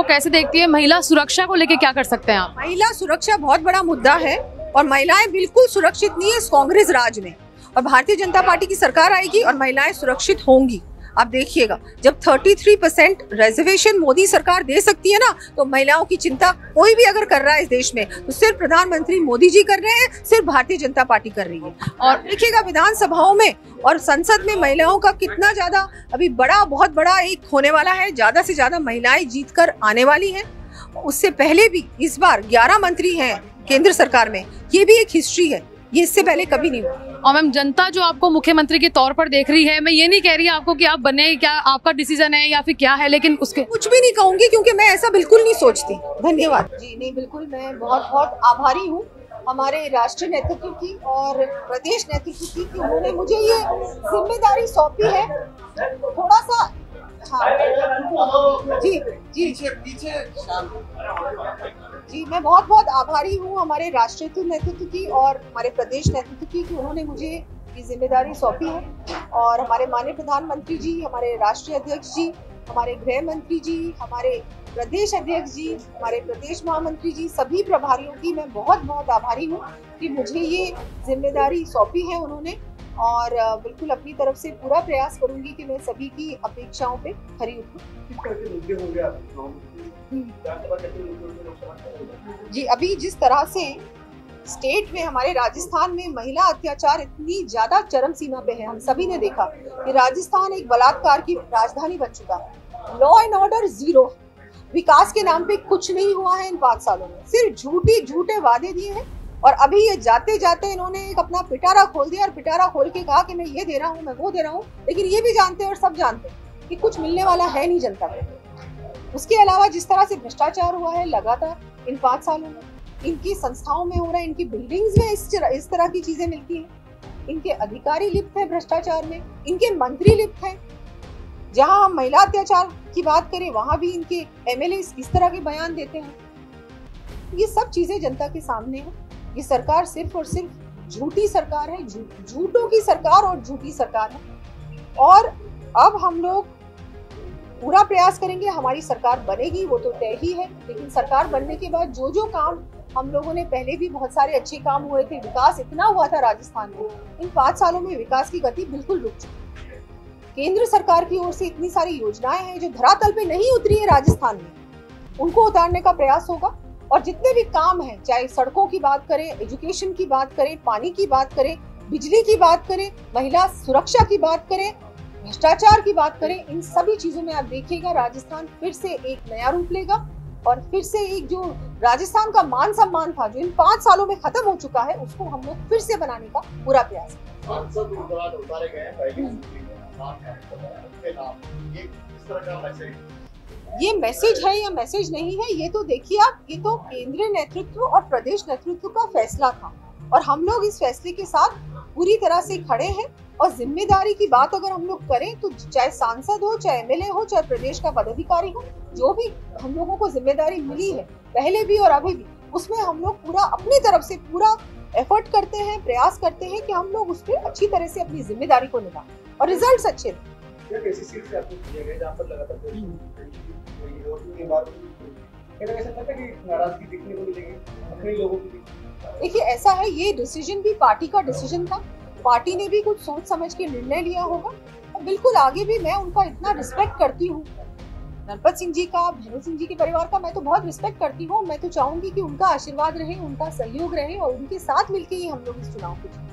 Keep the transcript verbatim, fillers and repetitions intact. को कैसे देखती है, महिला सुरक्षा को लेके क्या कर सकते हैं आप? महिला सुरक्षा बहुत बड़ा मुद्दा है और महिलाएं बिल्कुल सुरक्षित नहीं है इस कांग्रेस राज में, और भारतीय जनता पार्टी की सरकार आएगी और महिलाएं सुरक्षित होंगी। आप देखिएगा, जब तैंतीस परसेंट रिजर्वेशन मोदी सरकार दे सकती है ना, तो महिलाओं की चिंता कोई भी अगर कर रहा है इस देश में तो सिर्फ प्रधानमंत्री मोदी जी कर रहे हैं, सिर्फ भारतीय जनता पार्टी कर रही है। और देखिएगा विधानसभाओं में और संसद में महिलाओं का कितना ज्यादा अभी बड़ा, बहुत बड़ा एक होने वाला है, ज्यादा से ज्यादा महिलाएं जीत कर आने वाली है। उससे पहले भी इस बार ग्यारह मंत्री हैं केंद्र सरकार में, ये भी एक हिस्ट्री है, ये इससे पहले कभी नहीं हुआ। और मैम, जनता जो आपको मुख्यमंत्री के तौर पर देख रही है, मैं ये नहीं कह रही आपको कि आप बने, क्या आपका डिसीजन है या फिर क्या है, लेकिन उसके कुछ भी नहीं कहूंगी क्योंकि मैं ऐसा बिल्कुल नहीं सोचती। धन्यवाद जी। नहीं, बिल्कुल मैं बहुत बहुत आभारी हूँ हमारे राष्ट्रीय नेतृत्व की और प्रदेश नेतृत्व की कि उन्होंने मुझे ये जिम्मेदारी सौंपी है। थोड़ा सा हाँ जी जी जी मैं बहुत बहुत आभारी हूँ हमारे राष्ट्रीय नेतृत्व की और हमारे प्रदेश नेतृत्व की कि उन्होंने मुझे ये जिम्मेदारी सौंपी है। और हमारे माननीय प्रधानमंत्री जी, हमारे राष्ट्रीय अध्यक्ष जी, हमारे गृह मंत्री जी, हमारे प्रदेश अध्यक्ष जी, हमारे प्रदेश महामंत्री जी, सभी प्रभारियों की मैं बहुत बहुत आभारी हूँ कि मुझे ये जिम्मेदारी सौंपी है उन्होंने। और बिल्कुल अपनी तरफ से पूरा प्रयास करूंगी कि मैं सभी की अपेक्षाओं पे खरी उठूं। जी, अभी जिस तरह से स्टेट में हमारे राजस्थान में महिला अत्याचार इतनी ज्यादा चरम सीमा पे है, हम सभी ने देखा कि राजस्थान एक बलात्कार की राजधानी बन चुका है। लॉ एंड ऑर्डर जीरो, विकास के नाम पे कुछ नहीं हुआ है इन पाँच सालों में, सिर्फ झूठी झूठे वादे दिए हैं। और अभी ये जाते जाते इन्होंने एक अपना पिटारा खोल दिया और पिटारा खोल के कहा कि मैं ये दे रहा हूँ, मैं वो दे रहा हूँ, लेकिन ये भी जानते हैं और सब जानते हैं कि कुछ मिलने वाला है नहीं जनता को। उसके अलावा जिस तरह से भ्रष्टाचार हुआ है लगातार इन पाँच सालों में, इनकी संस्थाओं में हो रहा है, इनकी बिल्डिंग्स में इस तरह इस तरह की चीजें मिलती हैं, इनके अधिकारी लिप्त हैं भ्रष्टाचार में, इनके मंत्री लिप्त हैं। जहाँ हम महिला अत्याचार की बात करें वहाँ भी इनके एम एल ए इस तरह के बयान देते हैं। ये सब चीजें जनता के सामने हैं। ये सरकार सिर्फ और सिर्फ झूठी सरकार है, झूठों की सरकार और झूठी सरकार है। और अब हम लोग पूरा प्रयास करेंगे, हमारी सरकार बनेगी वो तो तय ही है, लेकिन सरकार बनने के बाद जो जो काम हम लोगों ने, पहले भी बहुत सारे अच्छे काम हुए थे, विकास इतना हुआ था राजस्थान में, इन पाँच सालों में विकास की गति बिल्कुल रुक चुकी है। केंद्र सरकार की ओर से इतनी सारी योजनाएं हैं जो धरातल पर नहीं उतरी है राजस्थान में, उनको उतारने का प्रयास होगा। और जितने भी काम हैं, चाहे सड़कों की बात करें, एजुकेशन की बात करें, पानी की बात करें, बिजली की बात करें, महिला सुरक्षा की बात करें, भ्रष्टाचार की बात करें, इन सभी चीजों में आप देखिएगा राजस्थान फिर से एक नया रूप लेगा। और फिर से एक जो राजस्थान का मान सम्मान था जो इन पाँच सालों में खत्म हो चुका है, उसको हम लोग फिर से बनाने का पूरा प्रयास करें। ये मैसेज है या मैसेज नहीं है ये तो देखिए आप, ये तो केंद्रीय नेतृत्व और प्रदेश नेतृत्व का फैसला था और हम लोग इस फैसले के साथ पूरी तरह से खड़े हैं। और जिम्मेदारी की बात अगर हम लोग करें तो चाहे सांसद हो, चाहे एम एल ए हो, चाहे प्रदेश का पदाधिकारी हो, जो भी हम लोगों को जिम्मेदारी मिली है पहले भी और अभी भी, उसमें हम लोग पूरा अपनी तरफ से पूरा एफर्ट करते हैं, प्रयास करते हैं कि हम लोग उस पर अच्छी तरह से अपनी जिम्मेदारी को निभाएं और रिजल्ट अच्छे दें। देखिए ऐसा है, ये डिसीजन भी पार्टी का डिसीजन था, पार्टी ने भी कुछ सोच समझ के निर्णय लिया होगा। और बिल्कुल आगे भी मैं उनका इतना रिस्पेक्ट करती हूँ, गणपत सिंह जी का, भेरु सिंह जी के परिवार का मैं तो बहुत रिस्पेक्ट करती हूँ। मैं तो चाहूंगी कि उनका आशीर्वाद रहे, उनका सहयोग रहे और उनके साथ मिलकर ही हम लोग इस चुनाव को जीतें।